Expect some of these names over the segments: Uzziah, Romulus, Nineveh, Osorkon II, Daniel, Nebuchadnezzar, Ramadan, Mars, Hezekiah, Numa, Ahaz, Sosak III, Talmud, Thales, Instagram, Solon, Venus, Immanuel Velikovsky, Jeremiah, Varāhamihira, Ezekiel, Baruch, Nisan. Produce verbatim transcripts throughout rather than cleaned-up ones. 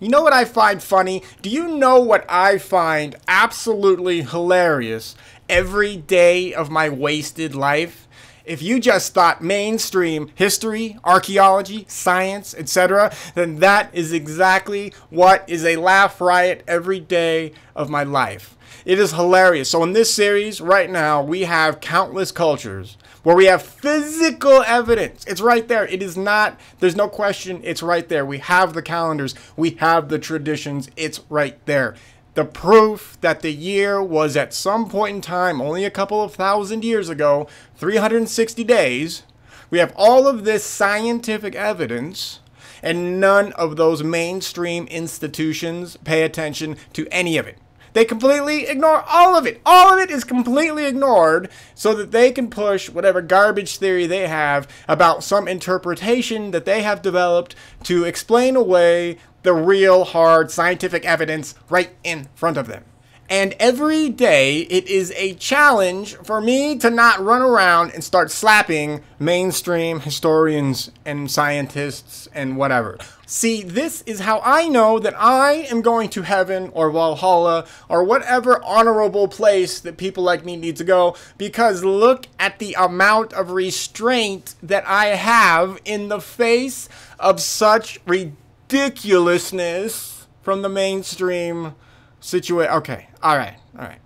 You know what I find funny? Do you know what I find absolutely hilarious every day of my wasted life? If you just thought mainstream history, archaeology, science, et cetera, then that is exactly what is a laugh riot every day of my life. It is hilarious. So in this series right now, we have countless cultures where we have physical evidence. It's right there. It is not, there's no question. It's right there. We have the calendars. We have the traditions. It's right there. The proof that the year was at some point in time, only a couple of thousand years ago, three hundred sixty days. We have all of this scientific evidence, and none of those mainstream institutions pay attention to any of it. They completely ignore all of it. All of it is completely ignored so that they can push whatever garbage theory they have about some interpretation that they have developed to explain away the real hard scientific evidence right in front of them. And every day it is a challenge for me to not run around and start slapping mainstream historians and scientists and whatever. See, this is how I know that I am going to heaven or Valhalla or whatever honorable place that people like me need to go, because look at the amount of restraint that I have in the face of such ridiculousness from the mainstream situation. Okay, all right, all right.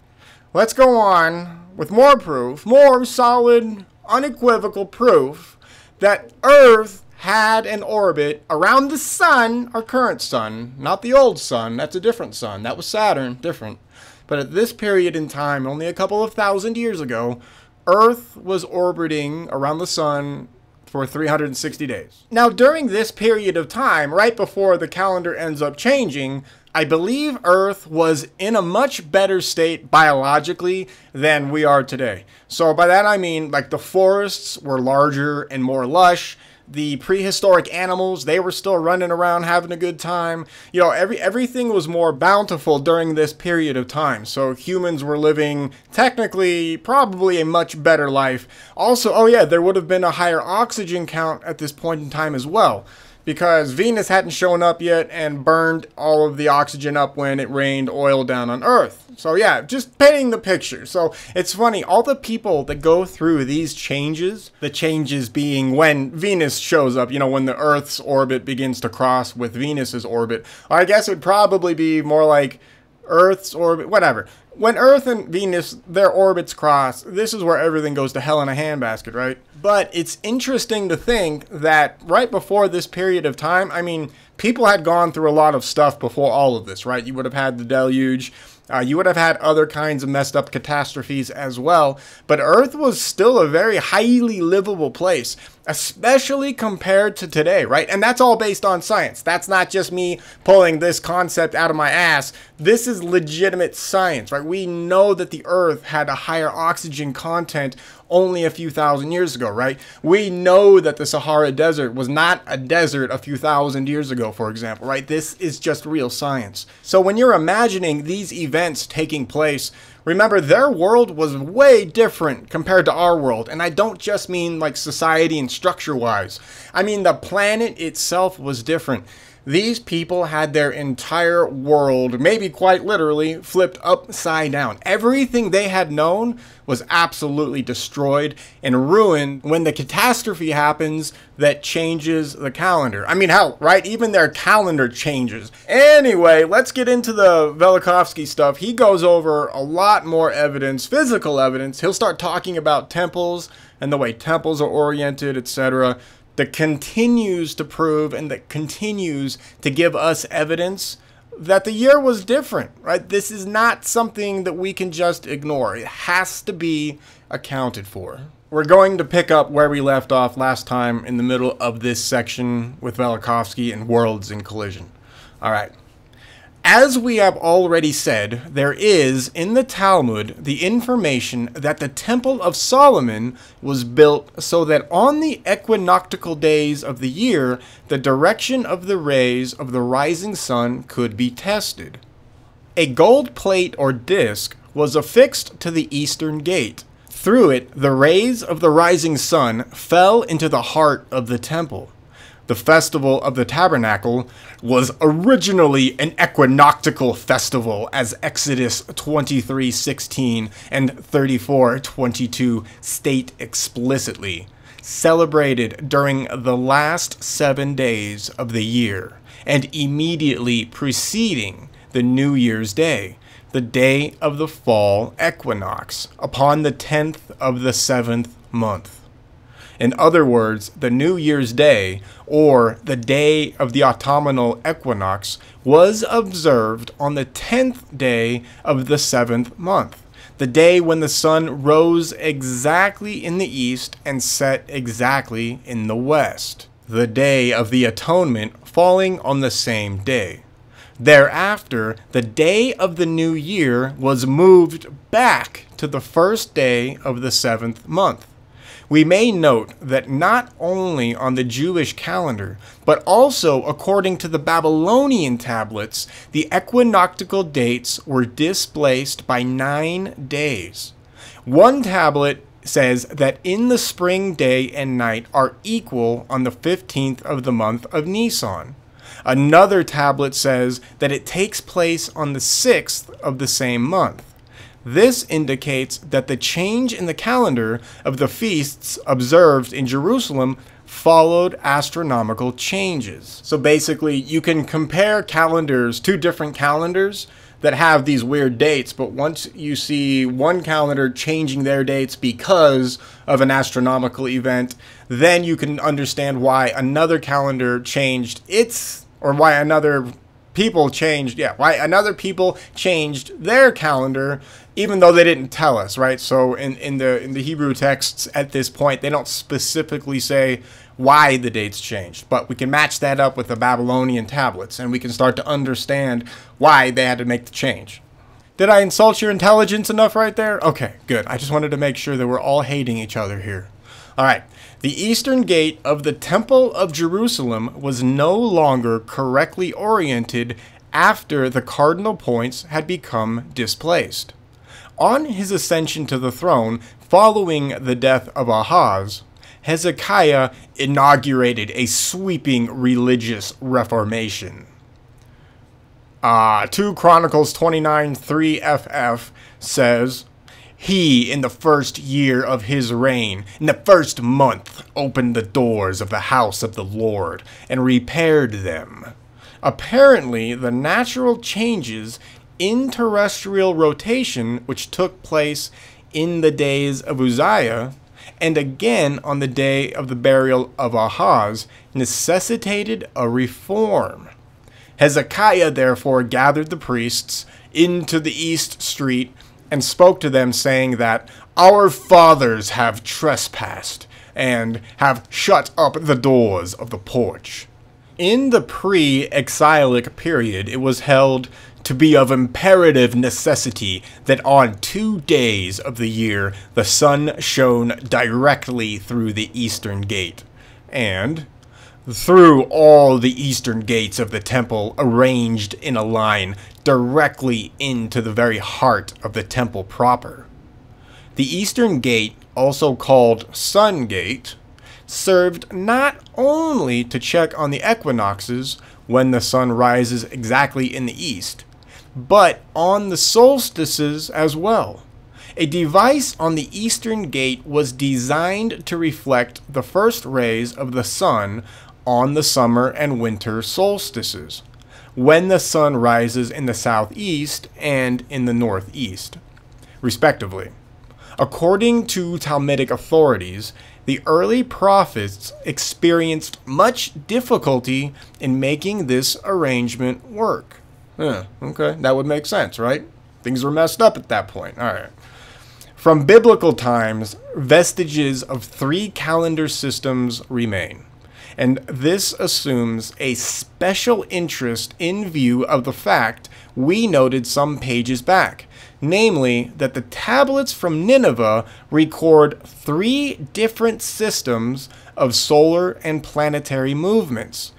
Let's go on with more proof, more solid, unequivocal proof that Earth had an orbit around the sun, our current sun, not the old sun, that's a different sun, that was Saturn, different. But at this period in time, only a couple of thousand years ago, Earth was orbiting around the sun for three hundred sixty days. Now, during this period of time, right before the calendar ends up changing, I believe Earth was in a much better state biologically than we are today. So by that I mean, like, the forests were larger and more lush. The prehistoric animals, they were still running around having a good time. You know, every everything was more bountiful during this period of time. So humans were living technically probably a much better life. Also, oh yeah, there would have been a higher oxygen count at this point in time as well, because Venus hadn't shown up yet and burned all of the oxygen up when it rained oil down on Earth. So yeah, just painting the picture. So it's funny, all the people that go through these changes, the changes being when Venus shows up, you know, when the Earth's orbit begins to cross with Venus's orbit, or I guess it would probably be more like Earth's orbit, whatever. When Earth and Venus, their orbits cross, this is where everything goes to hell in a handbasket, right? But it's interesting to think that right before this period of time, I mean, people had gone through a lot of stuff before all of this, right? You would have had the deluge. Uh, you would have had other kinds of messed up catastrophes as well. But Earth was still a very highly livable place, especially compared to today, right? And that's all based on science. That's not just me pulling this concept out of my ass. This is legitimate science, right? We know that the Earth had a higher oxygen content only a few thousand years ago, right? We know that the Sahara Desert was not a desert a few thousand years ago, for example, right? This is just real science. So when you're imagining these events taking place, remember, their world was way different compared to our world. And I don't just mean like society and structure-wise. I mean, the planet itself was different. These people had their entire world, maybe quite literally, flipped upside down. Everything they had known was absolutely destroyed and ruined when the catastrophe happens that changes the calendar. I mean, hell, right? Even their calendar changes. Anyway, let's get into the Velikovsky stuff. He goes over a lot more evidence, physical evidence. He'll start talking about temples and the way temples are oriented, et cetera, that continues to prove and that continues to give us evidence that the year was different, right? This is not something that we can just ignore. It has to be accounted for. We're going to pick up where we left off last time in the middle of this section with Velikovsky and worlds in collision. All right. As we have already said, there is in the Talmud the information that the Temple of Solomon was built so that on the equinoctial days of the year, the direction of the rays of the rising sun could be tested. A gold plate or disc was affixed to the eastern gate. Through it, the rays of the rising sun fell into the heart of the temple. The festival of the tabernacle was originally an equinoctial festival, as Exodus twenty-three sixteen and thirty-four twenty-two state explicitly, celebrated during the last seven days of the year and immediately preceding the New Year's Day, the day of the fall equinox, upon the tenth of the seventh month. In other words, the New Year's Day, or the day of the autumnal equinox, was observed on the tenth day of the seventh month, the day when the sun rose exactly in the east and set exactly in the west, the day of the atonement falling on the same day. Thereafter, the day of the new year was moved back to the first day of the seventh month. We may note that not only on the Jewish calendar, but also according to the Babylonian tablets, the equinoctial dates were displaced by nine days. One tablet says that in the spring day and night are equal on the fifteenth of the month of Nisan. Another tablet says that it takes place on the sixth of the same month. This indicates that the change in the calendar of the feasts observed in Jerusalem followed astronomical changes. So basically, you can compare calendars, two different calendars that have these weird dates, but once you see one calendar changing their dates because of an astronomical event, then you can understand why another calendar changed its, or why another people changed, yeah, why another people changed their calendar, even though they didn't tell us, right? So in, in the in the Hebrew texts at this point, they don't specifically say why the dates changed, but we can match that up with the Babylonian tablets, and we can start to understand why they had to make the change. Did I insult your intelligence enough right there? Okay, good. I just wanted to make sure that we're all hating each other here. All right. The eastern gate of the Temple of Jerusalem was no longer correctly oriented after the cardinal points had become displaced. On his ascension to the throne following the death of Ahaz, Hezekiah inaugurated a sweeping religious reformation. Uh, two Chronicles twenty-nine three F F says, "He, in the first year of his reign, in the first month, opened the doors of the house of the Lord and repaired them." Apparently, the natural changes in terrestrial rotation, which took place in the days of Uzziah, and again on the day of the burial of Ahaz, necessitated a reform. Hezekiah, therefore, gathered the priests into the east street and spoke to them, saying that "our fathers have trespassed and have shut up the doors of the porch." In the pre-exilic period, it was held to be of imperative necessity that on two days of the year the sun shone directly through the eastern gate, and through all the eastern gates of the temple arranged in a line directly into the very heart of the temple proper. The eastern gate, also called Sun Gate, served not only to check on the equinoxes when the sun rises exactly in the east, but on the solstices as well. A device on the eastern gate was designed to reflect the first rays of the sun on the summer and winter solstices, when the sun rises in the southeast and in the northeast, respectively. According to Talmudic authorities, the early prophets experienced much difficulty in making this arrangement work. Yeah, okay, that would make sense, right? Things were messed up at that point. All right. From biblical times, vestiges of three calendar systems remain, and this assumes a special interest in view of the fact we noted some pages back, namely that the tablets from Nineveh record three different systems of solar and planetary movements,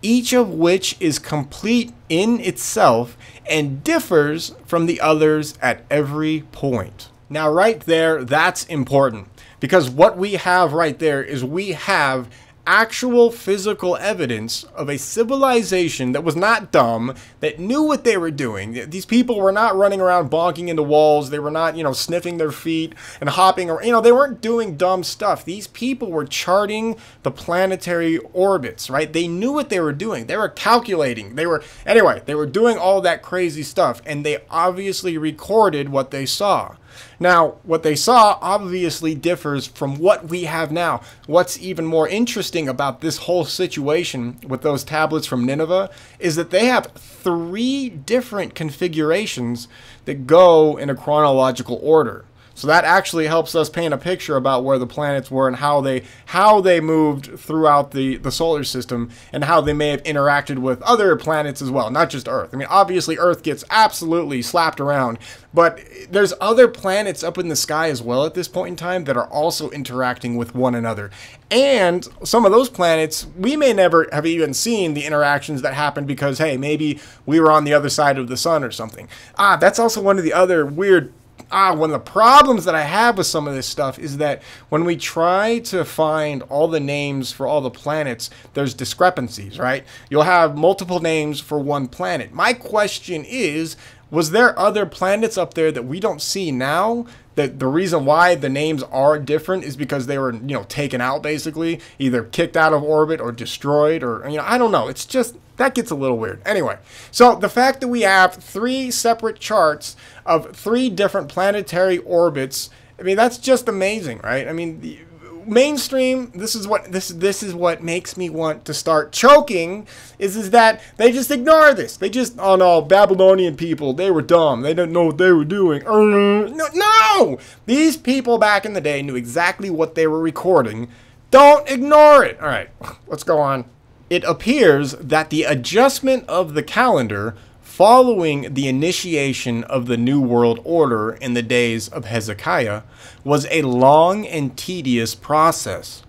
each of which is complete in itself and differs from the others at every point. Now right there, that's important, because what we have right there is we have actual physical evidence of a civilization that was not dumb, that knew what they were doing. These people were not running around bonking into walls. They were not, you know, sniffing their feet and hopping around. You know, they weren't doing dumb stuff. These people were charting the planetary orbits, right? They knew what they were doing. They were calculating. They were, anyway, they were doing all that crazy stuff, and they obviously recorded what they saw. Now, what they saw obviously differs from what we have now. What's even more interesting about this whole situation with those tablets from Nineveh is that they have three different configurations that go in a chronological order. So that actually helps us paint a picture about where the planets were and how they how they moved throughout the, the solar system, and how they may have interacted with other planets as well, not just Earth. I mean, obviously Earth gets absolutely slapped around, but there's other planets up in the sky as well at this point in time that are also interacting with one another. And some of those planets, we may never have even seen the interactions that happened because, hey, maybe we were on the other side of the sun or something. Ah, that's also one of the other weird Ah, one of the problems that I have with some of this stuff is that when we try to find all the names for all the planets, there's discrepancies, right? You'll have multiple names for one planet. My question is, was there other planets up there that we don't see now? That the reason why the names are different is because they were, you know, taken out basically, either kicked out of orbit or destroyed, or, you know, I don't know. It's just, that gets a little weird. Anyway, so the fact that we have three separate charts of three different planetary orbits, I mean, that's just amazing, right? I mean, the mainstream, this is what this this is what makes me want to start choking, is is that they just ignore this. They just, oh no, Babylonian people, they were dumb, they didn't know what they were doing. No, no! These people back in the day knew exactly what they were recording. Don't ignore it. All right, let's go on. It appears that the adjustment of the calendar following the initiation of the New World Order in the days of Hezekiah was a long and tedious process.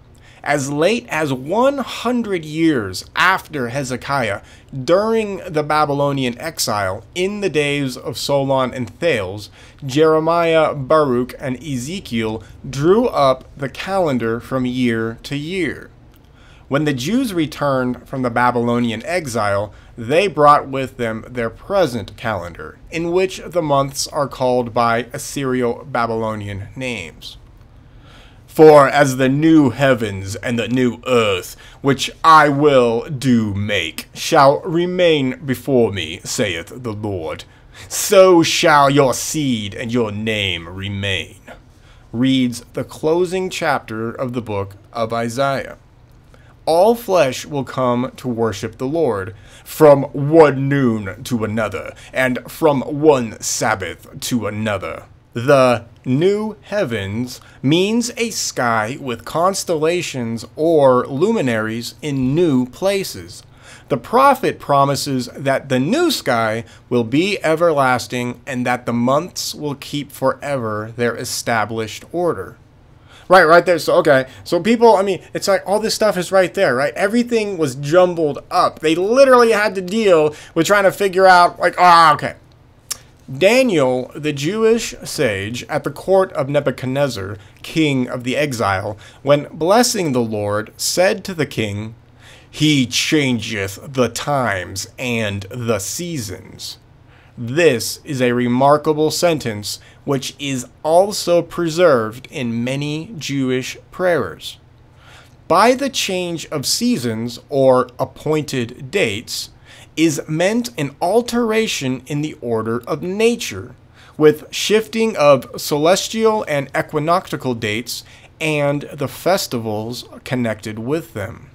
As late as one hundred years after Hezekiah, during the Babylonian exile, in the days of Solon and Thales, Jeremiah, Baruch, and Ezekiel drew up the calendar from year to year. When the Jews returned from the Babylonian exile, they brought with them their present calendar, in which the months are called by Assyrio-Babylonian names. For as the new heavens and the new earth, which I will do make, shall remain before me, saith the Lord, so shall your seed and your name remain, reads the closing chapter of the book of Isaiah. All flesh will come to worship the Lord, from one noon to another, and from one Sabbath to another. The new heavens means a sky with constellations or luminaries in new places. The prophet promises that the new sky will be everlasting, and that the months will keep forever their established order. Right, right there. So, okay. So people, I mean, it's like all this stuff is right there, right? Everything was jumbled up. They literally had to deal with trying to figure out, like, ah, okay. Daniel, the Jewish sage at the court of Nebuchadnezzar, king of the exile, when blessing the Lord, said to the king, "He changeth the times and the seasons." This is a remarkable sentence, which is also preserved in many Jewish prayers. By the change of seasons, or appointed dates, is meant an alteration in the order of nature, with shifting of celestial and equinoctial dates and the festivals connected with them.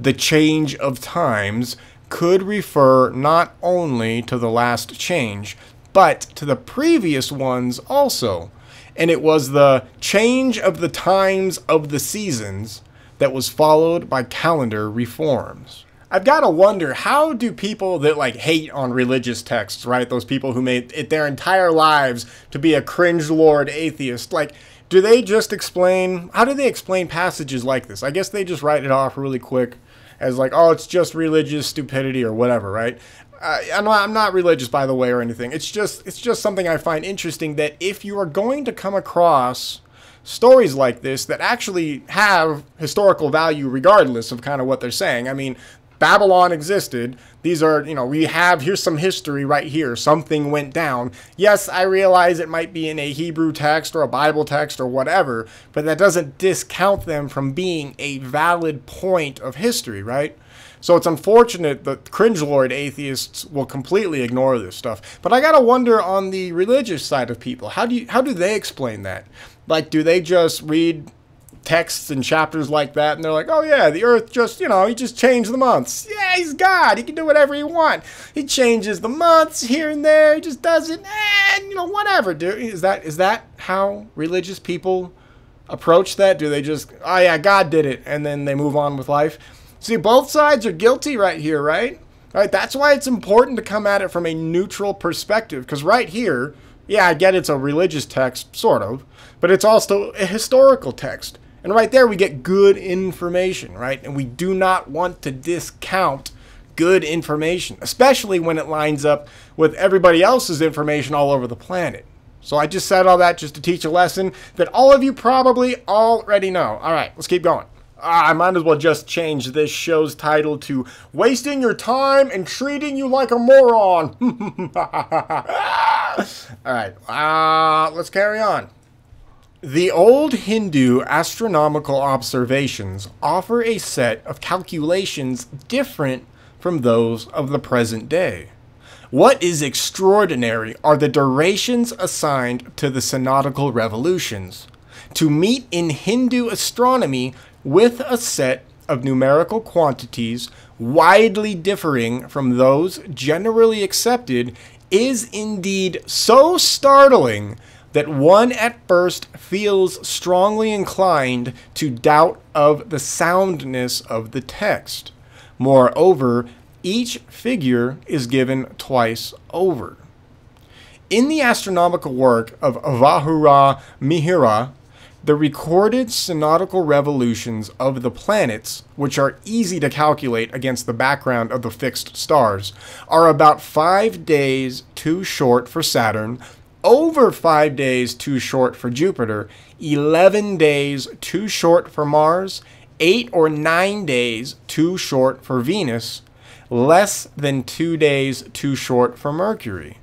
The change of times could refer not only to the last change, but to the previous ones also, and it was the change of the times of the seasons that was followed by calendar reforms. I've got to wonder, how do people that like hate on religious texts, right, those people who made it their entire lives to be a cringe-lord atheist, like, do they just explain, how do they explain passages like this? I guess they just write it off really quick as like, oh, it's just religious stupidity or whatever, right? Uh, I'm, not, I'm not religious, by the way, or anything. It's just, it's just something I find interesting, that if you are going to come across stories like this that actually have historical value regardless of kind of what they're saying. I mean, Babylon existed. These are, you know, we have, here's some history right here. Something went down. Yes, I realize it might be in a Hebrew text or a Bible text or whatever, but that doesn't discount them from being a valid point of history, right? So it's unfortunate that cringelord atheists will completely ignore this stuff. But I gotta wonder on the religious side of people, how do you, how do they explain that? Like, do they just read texts and chapters like that, and they're like, oh yeah, the earth just, you know, he just changed the months. Yeah, he's God. He can do whatever he wants. He changes the months here and there. He just does it, and, you know, whatever, dude. Is that, is that how religious people approach that? Do they just, oh yeah, God did it, and then they move on with life? See, both sides are guilty right here, right? All right, that's why it's important to come at it from a neutral perspective, because right here, yeah, I get it's a religious text, sort of, but it's also a historical text. And right there, we get good information, right? And we do not want to discount good information, especially when it lines up with everybody else's information all over the planet. So I just said all that just to teach a lesson that all of you probably already know. All right, let's keep going. Ah, I might as well just change this show's title to Wasting Your Time and Treating You Like a Moron. All right, uh, let's carry on. The old Hindu astronomical observations offer a set of calculations different from those of the present day. What is extraordinary are the durations assigned to the synodical revolutions, to meet in Hindu astronomy with a set of numerical quantities widely differing from those generally accepted is indeed so startling that one at first feels strongly inclined to doubt of the soundness of the text. Moreover, each figure is given twice over. In the astronomical work of Varāhamihira, the recorded synodical revolutions of the planets, which are easy to calculate against the background of the fixed stars, are about five days too short for Saturn, over five days too short for Jupiter, eleven days too short for Mars, eight or nine days too short for Venus, less than two days too short for Mercury.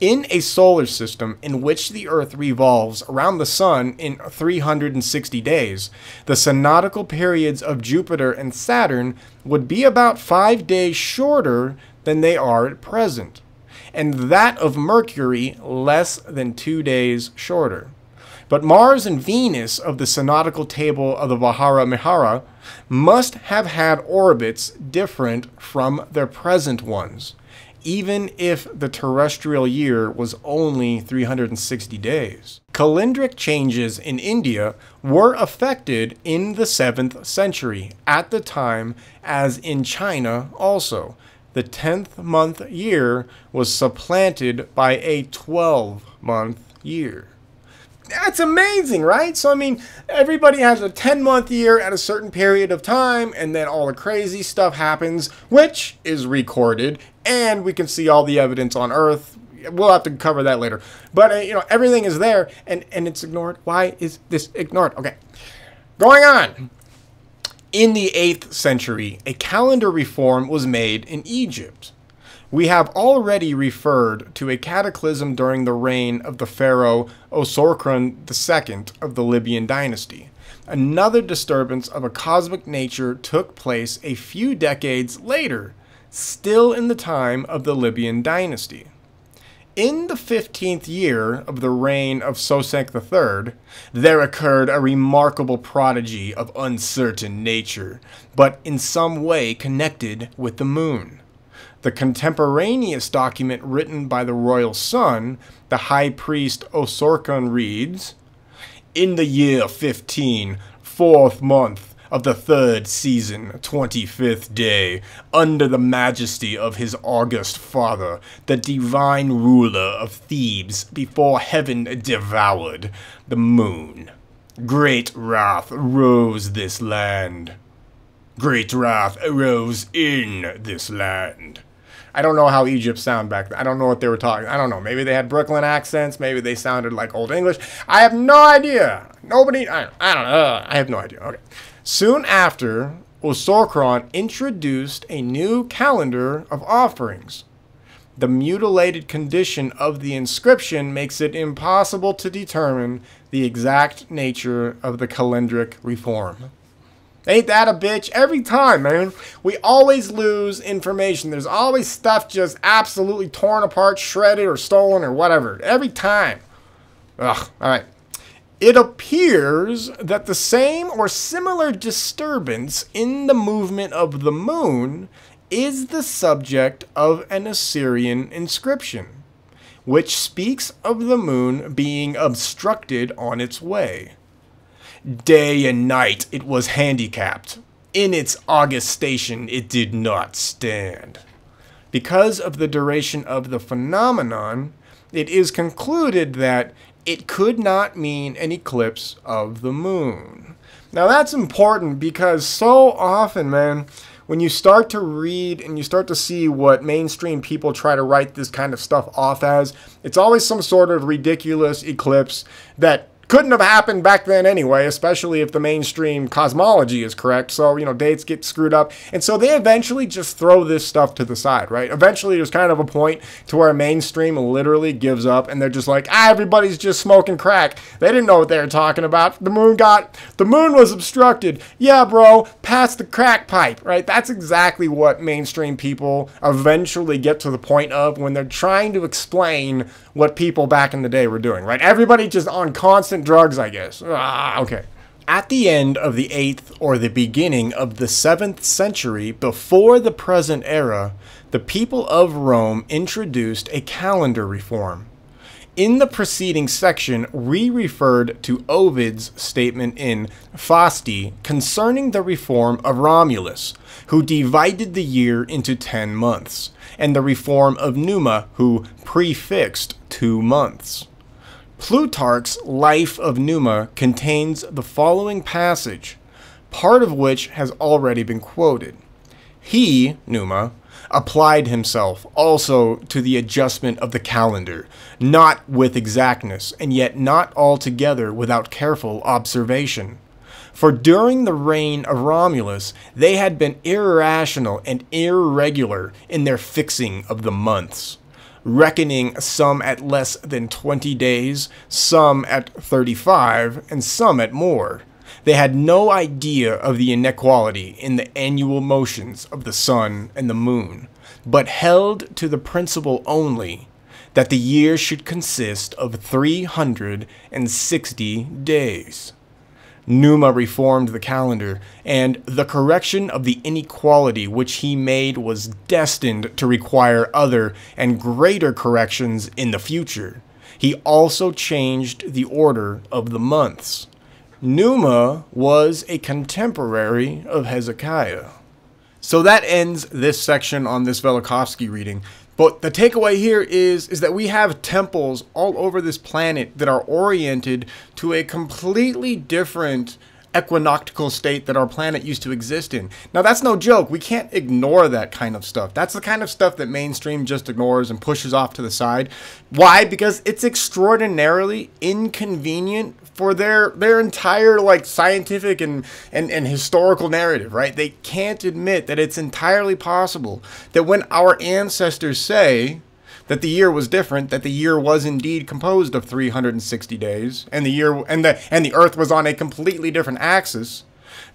In a solar system in which the Earth revolves around the Sun in three hundred sixty days, the synodical periods of Jupiter and Saturn would be about five days shorter than they are at present, and that of Mercury less than two days shorter. But Mars and Venus of the synodical table of the Varāhamihira must have had orbits different from their present ones, even if the terrestrial year was only three hundred sixty days. Calendric changes in India were affected in the seventh century at the time, as in China also. The tenth-month year was supplanted by a twelve-month year. That's amazing, right? So, I mean, everybody has a ten-month year at a certain period of time, and then all the crazy stuff happens, which is recorded, and we can see all the evidence on Earth. We'll have to cover that later. But, uh, you know, everything is there, and, and it's ignored. Why is this ignored? Okay, going on. In the eighth century, a calendar reform was made in Egypt. We have already referred to a cataclysm during the reign of the pharaoh Osorkon the second of the Libyan dynasty. Another disturbance of a cosmic nature took place a few decades later, still in the time of the Libyan dynasty. In the fifteenth year of the reign of Sosak the third, there occurred a remarkable prodigy of uncertain nature, but in some way connected with the moon. The contemporaneous document written by the royal son, the high priest Osorkon, reads, "In the year fifteen, fourth month, of the third season, twenty-fifth day, under the majesty of his august father, the divine ruler of Thebes, before heaven devoured the moon, great wrath arose this land. Great wrath arose in this land. I don't know how Egypt sound back then. I don't know what they were talking. I don't know. Maybe they had Brooklyn accents. Maybe they sounded like Old English. I have no idea. Nobody, I, I don't know. I have no idea. Okay. Soon after, Osorkon introduced a new calendar of offerings. The mutilated condition of the inscription makes it impossible to determine the exact nature of the calendric reform. Ain't that a bitch? Every time, man. We always lose information. There's always stuff just absolutely torn apart, shredded, or stolen, or whatever. Every time. Ugh. All right. It appears that the same or similar disturbance in the movement of the moon is the subject of an Assyrian inscription, which speaks of the moon being obstructed on its way. Day and night it was handicapped. In its august station it did not stand. Because of the duration of the phenomenon, it is concluded that it could not mean an eclipse of the moon. Now that's important because so often, man, when you start to read and you start to see what mainstream people try to write this kind of stuff off as, it's always some sort of ridiculous eclipse that couldn't have happened back then anyway, especially if the mainstream cosmology is correct. So, you know, dates get screwed up. And so they eventually just throw this stuff to the side, right? Eventually there's kind of a point to where mainstream literally gives up and they're just like, ah, everybody's just smoking crack. They didn't know what they were talking about. The moon got, the moon was obstructed. Yeah, bro, pass the crack pipe, right? That's exactly what mainstream people eventually get to the point of when they're trying to explain what people back in the day were doing, right? Everybody just on constant drugs, I guess. Ah, okay. At the end of the eighth or the beginning of the seventh century before the present era, the people of Rome introduced a calendar reform. In the preceding section, we referred to Ovid's statement in Fasti concerning the reform of Romulus, who divided the year into ten months, and the reform of Numa, who prefixed two months. Plutarch's Life of Numa contains the following passage, part of which has already been quoted. He, Numa, applied himself also to the adjustment of the calendar, not with exactness, and yet not altogether without careful observation. For during the reign of Romulus, they had been irrational and irregular in their fixing of the months, reckoning some at less than twenty days, some at thirty-five, and some at more. They had no idea of the inequality in the annual motions of the sun and the moon, but held to the principle only that the year should consist of three hundred sixty days. Numa reformed the calendar, and the correction of the inequality which he made was destined to require other and greater corrections in the future. He also changed the order of the months. Numa was a contemporary of Hezekiah. So that ends this section on this Velikovsky reading. But the takeaway here is, is that we have temples all over this planet that are oriented to a completely different equinoctial state that our planet used to exist in. Now, that's no joke. We can't ignore that kind of stuff. That's the kind of stuff that mainstream just ignores and pushes off to the side. Why? Because it's extraordinarily inconvenient for their their entire like scientific and, and, and historical narrative, right? They can't admit that it's entirely possible that when our ancestors say that the year was different, that the year was indeed composed of three hundred sixty days, and the year and the and the Earth was on a completely different axis,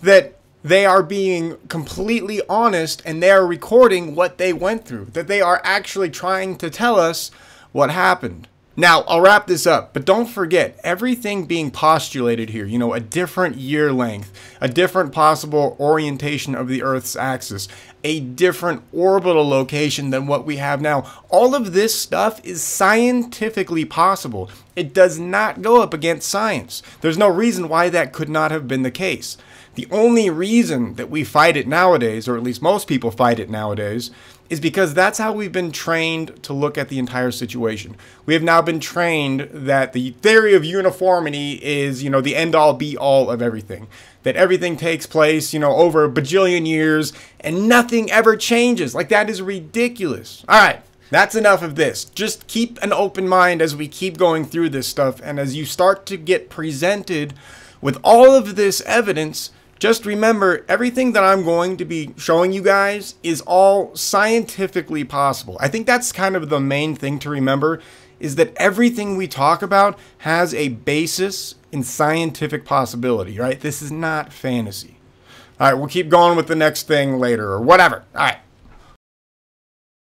that they are being completely honest and they are recording what they went through, that they are actually trying to tell us what happened. Now, I'll wrap this up, but don't forget, everything being postulated here, you know, a different year length, a different possible orientation of the Earth's axis, a different orbital location than what we have now, all of this stuff is scientifically possible. It does not go up against science. There's no reason why that could not have been the case. The only reason that we fight it nowadays, or at least most people fight it nowadays, is because that's how we've been trained to look at the entire situation. We have now been trained that the theory of uniformity is, you know, the end-all be-all of everything. That everything takes place, you know, over a bajillion years and nothing ever changes. Like, that is ridiculous. All right. That's enough of this. Just keep an open mind as we keep going through this stuff. And as you start to get presented with all of this evidence, just remember everything that I'm going to be showing you guys is all scientifically possible. I think that's kind of the main thing to remember, is that everything we talk about has a basis in scientific possibility, right? This is not fantasy. All right, we'll keep going with the next thing later or whatever. All right.